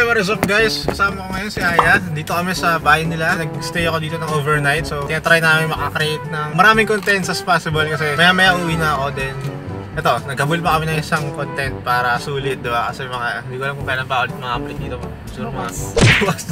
Okay, what is up guys? Kasama ko ngayon si Aya. Dito kami sa bahay nila. Nag-stay ako dito ng overnight. So, tinatry namin makakreate ng maraming contents as possible kasi maya-maya uwi na ako din. Ito, nagkabul pa kami ng isang content para sulit, diba? Kasi mga, hindi ko alam kung kailan pa ulit mga update dito. Siguro mga 2 weeks.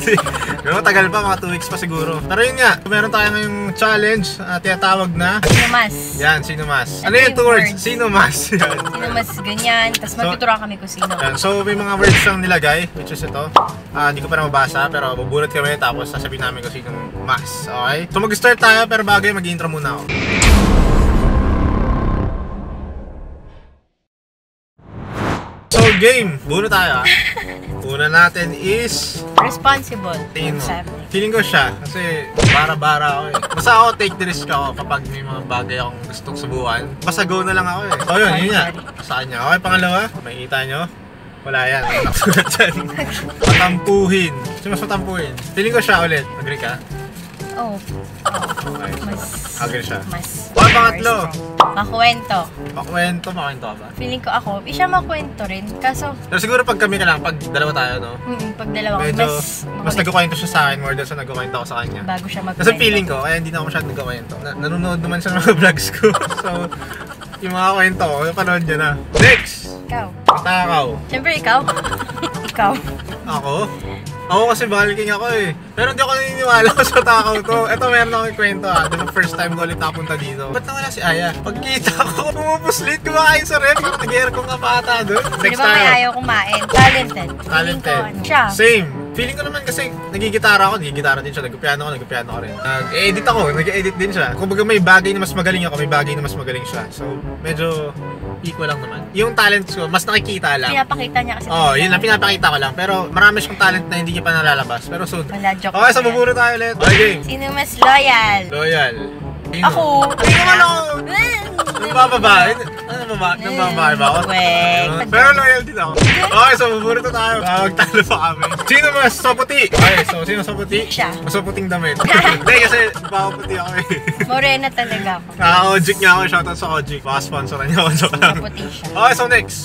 Pero matagal pa, mga 2 weeks pa siguro. Pero yun nga, meron tayo ngayong challenge na tinatawag na Sino Mas. Yan, Sino Mas. Ano yung 2 words? Sino Mas. Yan. Sino Mas ganyan, tapos magtutura kami kung sino. Yan. So may mga words lang nilagay, which is ito. Hindi ko pa na mabasa, pero bubulat kami tapos sasabihin namin kung sino mas. Okay? So mag-start tayo, pero bagay mag-intro muna ako. Game! Buna tayo. Una natin is responsible. Feeling ko siya kasi bara-bara ako eh. Basta ako take the risk ako kapag may mga bagay akong gustong subukan. Basta go na lang ako eh. So yun, yun yan. Saan niya? Okay, pangalawa. Makikita nyo? Wala yan. Matampuhin. Kasi mas matampuhin. Feeling ko siya ulit. Agree ka? Oo. Okay. Agree siya. Mas. O, pangatlo. Makwento. Makwento ka ba? Feeling ko ako, siya makwento rin. Kaso... Pero siguro pag kami ka lang, pag dalawa tayo, no? Pag dalawa. Medyo, mas nagkukwento siya sa akin more than sa nagkukwento ako sa kanya. Bago siya magkwento. Kasi feeling ko, kaya hindi na ako masyadong nagkukwento. Nanonood naman siya ng mga vlogs ko. So, yung mga kwento ko, panood niya na. Next! Ikaw. Matakaw. Siyempre, ikaw. Ikaw. Ako? Ako kasi balking ako eh. Pero hindi ako naniniwala sa takaw to. Ito meron akong ikwento ah. Diba first time ko ulit napunta dito. Ba't na wala si Aya? Pagkita ko, pumupuslit, kumakain sa ref. Nag-air kong kapata doon. Next time. Diba may ayaw kumain? Talented. Talented. Siya. Same. Feeling ko naman kasi nagigitara ako. Nagigitara din siya. Nagpiano ko rin. Nag-edit ako. Nag-edit din siya. Kumbaga may bagay na mas magaling ako. May bagay na mas magaling siya. So medyo... equal lang naman. Yung talents ko, mas nakikita lang. Pinapakita niya kasi. Oo, yun lang. Pinapakita ko lang. Pero marami siyang talent na hindi niya pa nalalabas. Pero soon. Wala, joke. Okay, so buburo tayo ulit. Okay. Sino mas loyal? Loyal. Sino? Ako. Hindi ko malong. Nung bababa. Ano ba? Nung bababa ba ako? Pero loyal din ako. Okay, so buburo tayo. Magtalo pa kami. Sino mas saputi? Okay, so sino saputi? Siya. Mas saputing damit. Hindi, kasi bakaputi ako eh. Morena talaga ako. Ojik niya ako. Shoutout sa Ojik. Baka sponsoran niya ako. Kaputi siya. Okay, so next.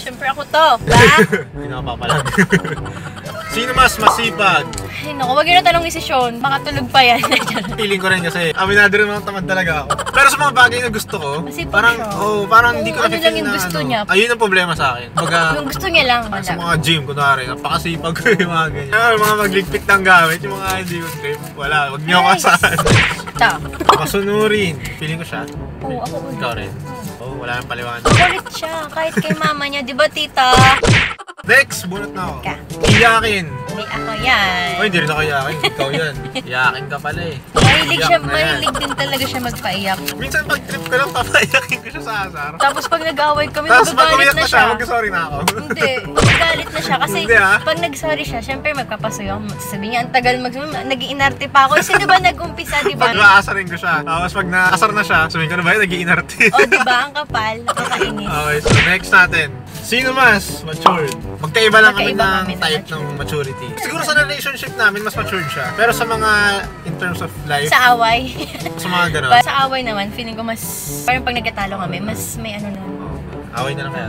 Siyempre ako to. Ba? Hindi na kapapalag. Sino mas masipag? Ay naku, wag yun na tanong isisyon. Makatulog pa yan. Feeling ko rin kasi aminado rin naman tamad talaga ako. Pero sa mga bagay na gusto ko, parang, oh, parang hindi ko na-feel na ano. Ayun ang problema sa akin. Yung gusto niya lang. Sa mga gym, kunwari, napakasipag ko yung mga ganyan. Yung mga magligpit ng gamit, yung mga hindi ko trip. Wala, wag niyo ako kasaan. Ito. Masunurin. Feeling ko siya. Oo, ako ulit. Ikaw rin. Oo, wala nang paliwanag. Ulit siya, kahit kay mama niya. Diba, tita? Next! Bunot na ako. Iyakin! Hindi ako yan. Ay, hindi rin ako iyakin. Ikaw yan. Iyakin ka pala eh. Mahilig din talaga siya magpaiyak. Minsan pag trip ko lang, papaiyakin ko siya sa asar. Tapos pag nag-away kami, magagalit na siya. Mag-sorry na ako. Hindi. Magagalit na siya. Kasi pag nag-sorry siya, syempre magkapasuyo. Sabi niya, ang tagal mag-sorry. Nag-iinarte pa ako. Kasi diba nag-umpisa, diba? Pag naasarin ko siya. Tapos pag naasar na siya, sabihin ko na ba yun, nag-iinarte. O, diba? Ang kapal. Nakakainis. Okay, so next natin. Sino mas matured? Magkaiba lang kami ng type ng maturity. Siguro sa relationship namin, mas matured siya. Pero sa mga, in terms of life... Sa away. Sa mga gano'n. Sa away naman, feeling ko mas... Parang pag nagkatalo kami, mas may ano na... Away na lang kaya.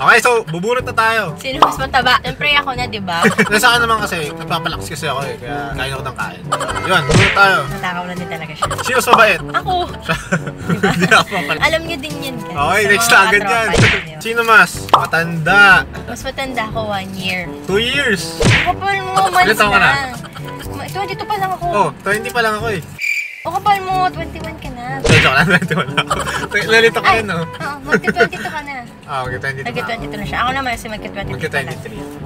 Okay, so bubunot na tayo. Sino mas mataba? Siyempre ako na, diba? Nasa akin naman kasi, nagpapalakas kasi ako eh. Kaya kain ako ng kain. Yun, bubunot tayo. Natakaw na din talaga siya. Sino mas mabait? Ako. Diba? Hindi ako mapalakas. Alam niyo din yun. Okay, next agad yan. Sino mas? Matanda. Mas matanda ako 1 year. 2 years. Kapal mo, months na. 22 pa lang ako. Oh, 20 pa lang ako eh. O kapal mo, 21 ka na. Ay, joke lang, 21 na ako. Lalito ka rin, no? Oo, magka-22 ka na. Oo, magka-22 na. Magka-22 na siya. Ako naman kasi magka-23 ka na.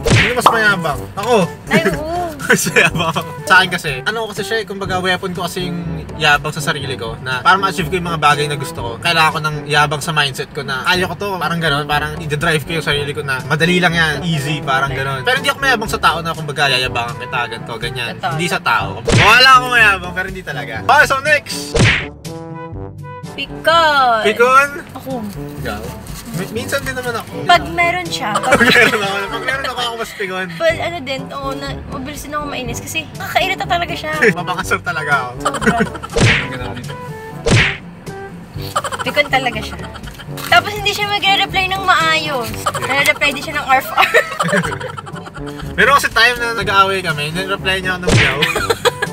Hindi mas mayabang. Ako! Ay, oo. Mas mayabang ako. Sa akin kasi, ano ko kasi siya, kumbaga weapon ko kasing yabang sa sarili ko na para ma-achieve ko yung mga bagay na gusto ko. Kailangan ko ng yabang sa mindset ko na kaya ko to, parang gano'n, parang i-drive ko yung sarili ko na madali lang yan, easy, parang gano'n. Pero hindi ako mayabang sa tao na kumbaga yayabangan kita, ganito, ganyan. Hindi sa tao. Wala ako mayabang, pero hindi talaga. Okay, so next! Pikon! Pikon? Ako. Ikaw? Minsan din naman ako. Pag meron siya. Pag meron ako, ako mas pikon. Well, ano din, oo, mabilis din ako mainis kasi nakakairita talaga siya. Mapakasar talaga ako. Pikon talaga siya. Tapos hindi siya magre-reply ng maayos. Nare-reply din siya ng arf-arf. Pero kasi time na nag-aaway kami, nireply niya ako ng meow.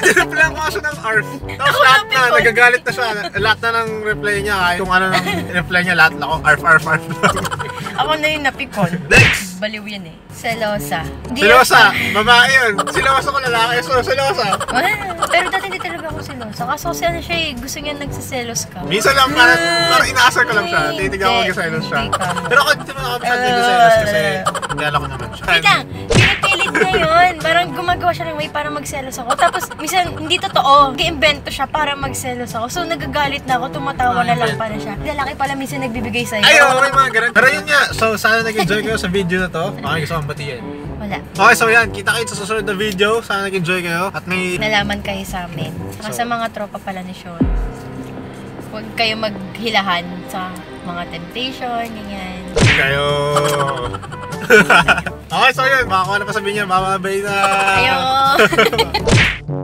Nireply ako kasi ng arf. Tapos lahat na, nagagalit na siya. Lahat na ng reply niya, kahit kung ano ng reply niya, lahat na ako, arf, arf, arf. Ako na yung napikon. Next! Baliw yun eh. Selosa. Selosa! Babae yun. Selosa ko lalaki. So, selosa. Pero dati hindi talaga ako selosa. Kaso kasi ano siya eh, gusto niya nagsiselos ka. Minsan lang, parang inaasar ka lang siya. Titigaw ko mag-selos siya. Pero ako dito naman ako sa nagsiselos kasi nilala ko naman siya. Wait lang! Pinipilit niya yun. Parang gumagawa siya ng way para magselos ako. Tapos, minsan hindi totoo. Nag-invento siya para magselos ako. So, nagagalit na ako. Tumatawa na lang para siya. Lalaki pala minsan nagbibigay sa'yo. Ayaw, may mga ganun. Pero yun nga. So, sana nag-enjoy kayo sa video na to. Baka gusto kang batiin. Wala. Okay, so yan. Kita kayo sa susunod na video. Sana nag-enjoy kayo. At may nalaman kayo sa amin. Saka sa mga tropa pala ni Sean. Huwag kayo maghilahan sa mga temptation, ganyan. Huwag kayo. Okay, so yan. Baka ko na pasabihin niya. Mama, bay na. Ayaw.